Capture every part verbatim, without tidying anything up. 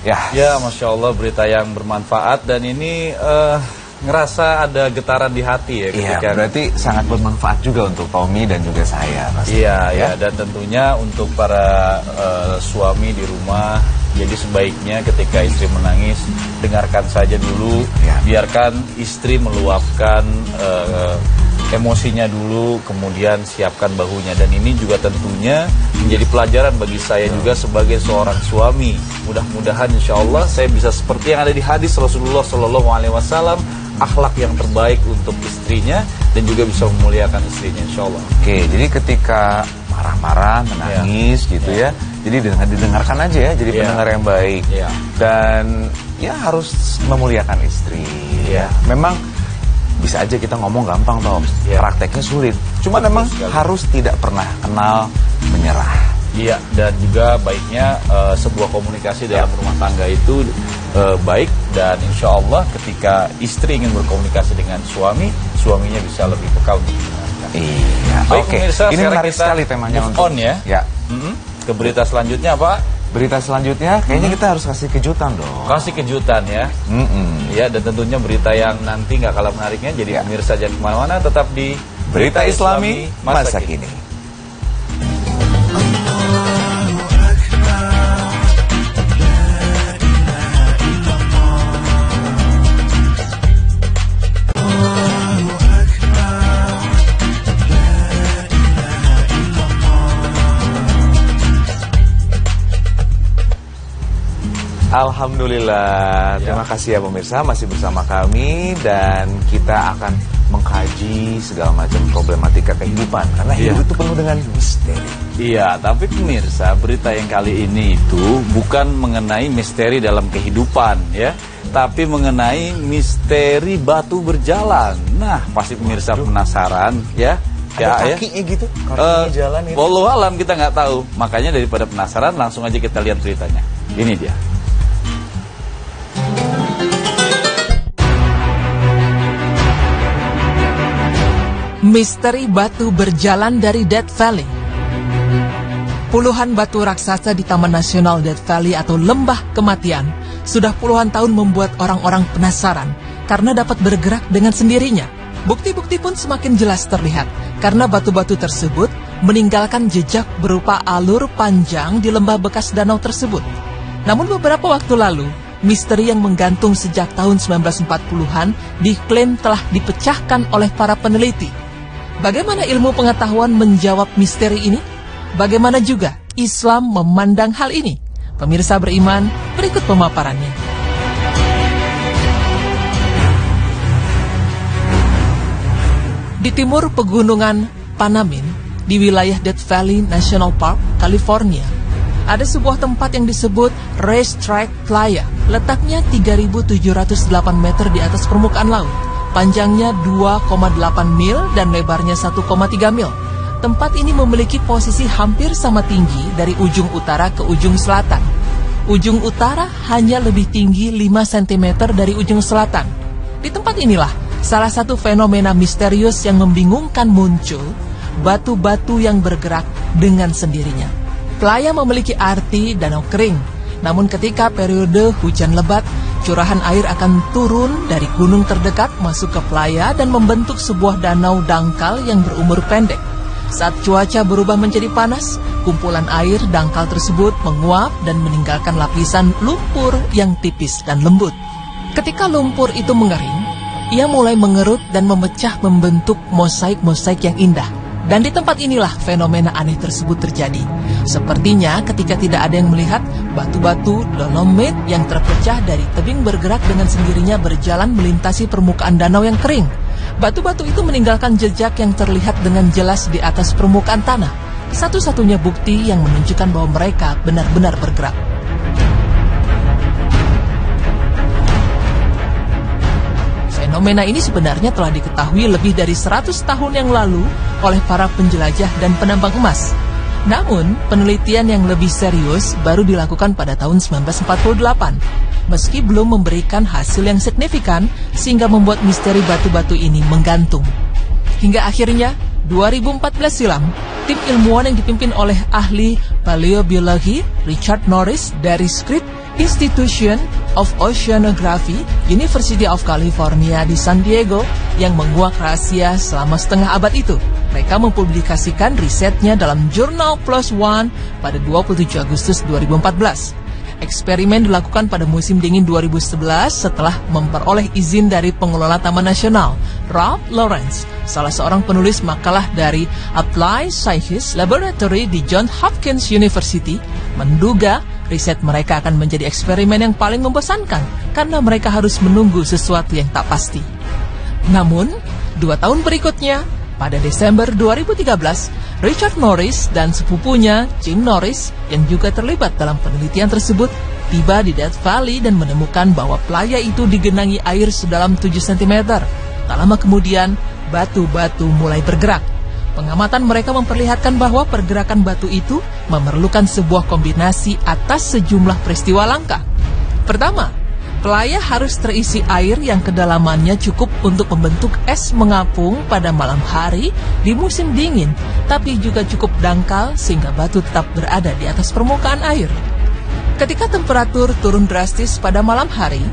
Ya, ya, Masya Allah, berita yang bermanfaat. Dan ini uh, ngerasa ada getaran di hati ya ketika. Iya, berarti sangat bermanfaat juga untuk Tommy dan juga saya. Iya, ya, ya, dan tentunya untuk para uh, suami di rumah. Jadi sebaiknya ketika istri menangis, dengarkan saja dulu ya. Biarkan istri meluapkan uh, emosinya dulu, kemudian siapkan bahunya. Dan ini juga tentunya menjadi pelajaran bagi saya juga sebagai seorang suami. Mudah-mudahan insya Allah saya bisa seperti yang ada di hadis Rasulullah shallallahu alaihi wasallam, akhlak yang terbaik untuk istrinya dan juga bisa memuliakan istrinya insya Allah. Oke, jadi ketika marah-marah, menangis ya, gitu ya, ya. Jadi didengarkan aja ya, jadi ya, pendengar yang baik ya. Dan ya harus memuliakan istri ya. Memang bisa aja kita ngomong gampang, Tom. Ya. Prakteknya sulit. Cuma memang harus tidak pernah kenal menyerah. Iya, dan juga baiknya uh, sebuah komunikasi ya, dalam rumah tangga itu uh, baik. Dan insya Allah ketika istri ingin berkomunikasi dengan suami, suaminya bisa lebih peka untuk mendengarkan. Iya, baik, oke. Pemirsa, ini menarik sekali temanya untuk on ya. Ya. Mm-hmm. Ke berita selanjutnya, Pak. Berita selanjutnya, kayaknya kita harus kasih kejutan dong. Kasih kejutan ya. Mm-mm. Ya, dan tentunya berita yang nanti nggak kalah menariknya. Jadi ya, pemirsa jangan kemana-mana, tetap di Berita, Berita Islami, Islami Masa, Masa Kini. Kini. Alhamdulillah, terima kasih ya pemirsa, masih bersama kami dan kita akan mengkaji segala macam problematika kehidupan karena ya, hidup itu penuh dengan misteri. Iya, tapi pemirsa, berita yang kali ini itu bukan mengenai misteri dalam kehidupan ya, tapi mengenai misteri batu berjalan. Nah, pasti pemirsa penasaran ya. Ada ya, kakinya ya, gitu, kakinya uh, jalan itu. Walau alam kita nggak tahu, makanya daripada penasaran langsung aja kita lihat beritanya. Ini dia. Misteri batu berjalan dari Death Valley. Puluhan batu raksasa di Taman Nasional Death Valley atau Lembah Kematian sudah puluhan tahun membuat orang-orang penasaran karena dapat bergerak dengan sendirinya. Bukti-bukti pun semakin jelas terlihat karena batu-batu tersebut meninggalkan jejak berupa alur panjang di lembah bekas danau tersebut. Namun beberapa waktu lalu, misteri yang menggantung sejak tahun sembilan belas empat puluhan diklaim telah dipecahkan oleh para peneliti. Bagaimana ilmu pengetahuan menjawab misteri ini? Bagaimana juga Islam memandang hal ini? Pemirsa beriman, berikut pemaparannya. Di timur pegunungan Panamin, di wilayah Death Valley National Park, California, ada sebuah tempat yang disebut Racetrack Playa. Letaknya tiga ribu tujuh ratus delapan meter di atas permukaan laut. Panjangnya dua koma delapan mil dan lebarnya satu koma tiga mil. Tempat ini memiliki posisi hampir sama tinggi dari ujung utara ke ujung selatan. Ujung utara hanya lebih tinggi lima sentimeter dari ujung selatan. Di tempat inilah salah satu fenomena misterius yang membingungkan muncul, batu-batu yang bergerak dengan sendirinya. Playa memiliki arti danau kering, namun ketika periode hujan lebat, curahan air akan turun dari gunung terdekat masuk ke playa dan membentuk sebuah danau dangkal yang berumur pendek. Saat cuaca berubah menjadi panas, kumpulan air dangkal tersebut menguap dan meninggalkan lapisan lumpur yang tipis dan lembut. Ketika lumpur itu mengering, ia mulai mengerut dan memecah membentuk mosaik-mosaik yang indah. Dan di tempat inilah fenomena aneh tersebut terjadi. Sepertinya ketika tidak ada yang melihat, batu-batu dolomit yang terpecah dari tebing bergerak dengan sendirinya berjalan melintasi permukaan danau yang kering. Batu-batu itu meninggalkan jejak yang terlihat dengan jelas di atas permukaan tanah. Satu-satunya bukti yang menunjukkan bahwa mereka benar-benar bergerak. Fenomena ini sebenarnya telah diketahui lebih dari seratus tahun yang lalu oleh para penjelajah dan penambang emas. Namun, penelitian yang lebih serius baru dilakukan pada tahun sembilan belas empat puluh delapan. Meski belum memberikan hasil yang signifikan, sehingga membuat misteri batu-batu ini menggantung. Hingga akhirnya, dua ribu empat belas silam, Tim ilmuwan yang dipimpin oleh ahli paleobiologi Richard Norris dari Scripps Institution of Oceanography, University of California di San Diego yang menguak rahasia selama setengah abad itu. Mereka mempublikasikan risetnya dalam jurnal Plus One pada dua puluh tujuh Agustus dua ribu empat belas. Eksperimen dilakukan pada musim dingin dua ribu sebelas setelah memperoleh izin dari pengelola Taman Nasional, Rob Lawrence, salah seorang penulis makalah dari Applied Sciences Laboratory di Johns Hopkins University, menduga riset mereka akan menjadi eksperimen yang paling membosankan karena mereka harus menunggu sesuatu yang tak pasti. Namun, dua tahun berikutnya, pada Desember dua ribu tiga belas, Richard Norris dan sepupunya, Jim Norris, yang juga terlibat dalam penelitian tersebut, tiba di Death Valley dan menemukan bahwa playa itu digenangi air sedalam tujuh sentimeter. Tak lama kemudian, batu-batu mulai bergerak. Pengamatan mereka memperlihatkan bahwa pergerakan batu itu memerlukan sebuah kombinasi atas sejumlah peristiwa langka. Pertama, playa harus terisi air yang kedalamannya cukup untuk membentuk es mengapung pada malam hari di musim dingin, tapi juga cukup dangkal sehingga batu tetap berada di atas permukaan air. Ketika temperatur turun drastis pada malam hari,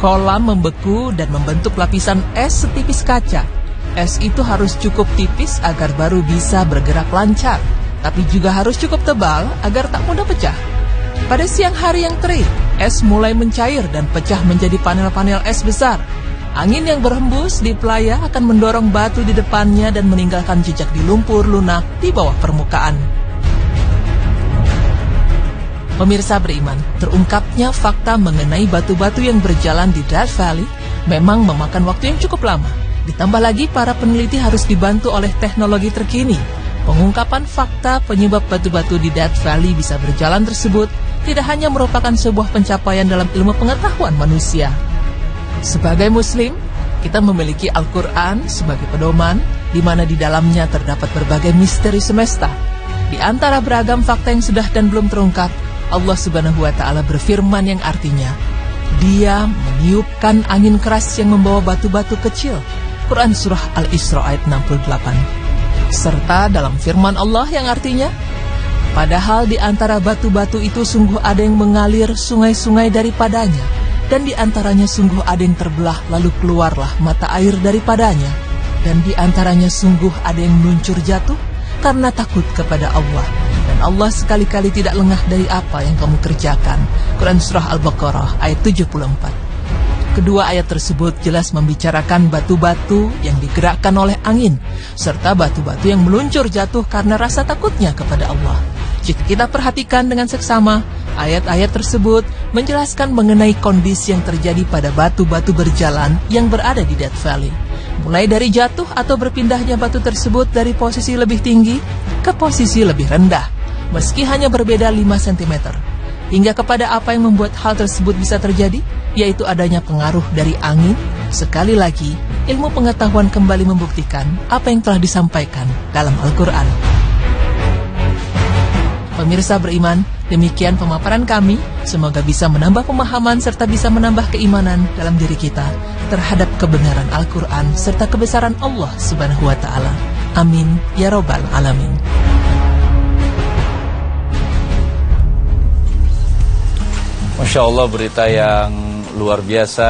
kolam membeku dan membentuk lapisan es setipis kaca. Es itu harus cukup tipis agar baru bisa bergerak lancar, tapi juga harus cukup tebal agar tak mudah pecah. Pada siang hari yang terik, es mulai mencair dan pecah menjadi panel-panel es besar. Angin yang berhembus di playa akan mendorong batu di depannya dan meninggalkan jejak di lumpur lunak di bawah permukaan. Pemirsa beriman, terungkapnya fakta mengenai batu-batu yang berjalan di Death Valley memang memakan waktu yang cukup lama. Ditambah lagi, para peneliti harus dibantu oleh teknologi terkini. Pengungkapan fakta penyebab batu-batu di Death Valley bisa berjalan tersebut tidak hanya merupakan sebuah pencapaian dalam ilmu pengetahuan manusia. Sebagai Muslim, kita memiliki Al-Quran sebagai pedoman, di mana di dalamnya terdapat berbagai misteri semesta. Di antara beragam fakta yang sudah dan belum terungkap, Allah Subhanahu wa Ta'ala berfirman yang artinya, Dia meniupkan angin keras yang membawa batu-batu kecil. Quran Surah Al-Isra ayat enam puluh delapan. Serta dalam firman Allah yang artinya, Padahal di antara batu-batu itu sungguh ada yang mengalir sungai-sungai daripadanya. Dan di antaranya sungguh ada yang terbelah, lalu keluarlah mata air daripadanya. Dan di antaranya sungguh ada yang meluncur jatuh, karena takut kepada Allah. Dan Allah sekali-kali tidak lengah dari apa yang kamu kerjakan. Quran Surah Al-Baqarah ayat tujuh puluh empat. Kedua ayat tersebut jelas membicarakan batu-batu yang digerakkan oleh angin, serta batu-batu yang meluncur jatuh karena rasa takutnya kepada Allah. Jika kita perhatikan dengan seksama, ayat-ayat tersebut menjelaskan mengenai kondisi yang terjadi pada batu-batu berjalan yang berada di Death Valley. Mulai dari jatuh atau berpindahnya batu tersebut dari posisi lebih tinggi ke posisi lebih rendah, meski hanya berbeda lima sentimeter. Hingga kepada apa yang membuat hal tersebut bisa terjadi, yaitu adanya pengaruh dari angin. Sekali lagi, ilmu pengetahuan kembali membuktikan apa yang telah disampaikan dalam Al-Quran. Pemirsa beriman, demikian pemaparan kami, semoga bisa menambah pemahaman serta bisa menambah keimanan dalam diri kita terhadap kebenaran Al-Quran serta kebesaran Allah Subhanahu wa Ta'ala. Amin ya Rabbal Alamin. Masya Allah, berita yang luar biasa,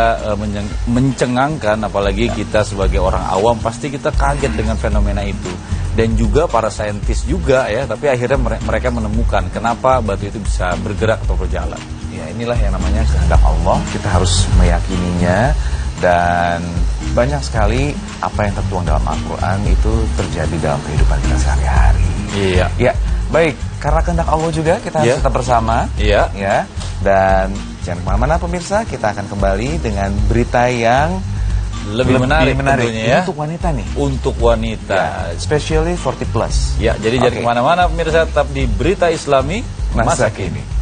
mencengangkan, apalagi kita sebagai orang awam pasti kita kaget dengan fenomena itu. Dan juga para saintis juga ya, tapi akhirnya mereka menemukan kenapa batu itu bisa bergerak atau berjalan. Ya, inilah yang namanya kehendak Allah, kita harus meyakininya. Dan banyak sekali apa yang tertuang dalam Al-Quran itu terjadi dalam kehidupan kita sehari-hari. Iya. Ya, baik, karena kehendak Allah juga kita harus yeah. tetap bersama. Iya. Yeah. Ya. Dan jangan kemana-mana pemirsa, kita akan kembali dengan berita yang lebih, lebih menarik, menarik tentunya ya. Untuk wanita nih. Untuk wanita. Ya, especially forty plus. Ya, jadi okay. Jangan kemana-mana pemirsa, tetap di Berita Islami Masa, Masa Kini.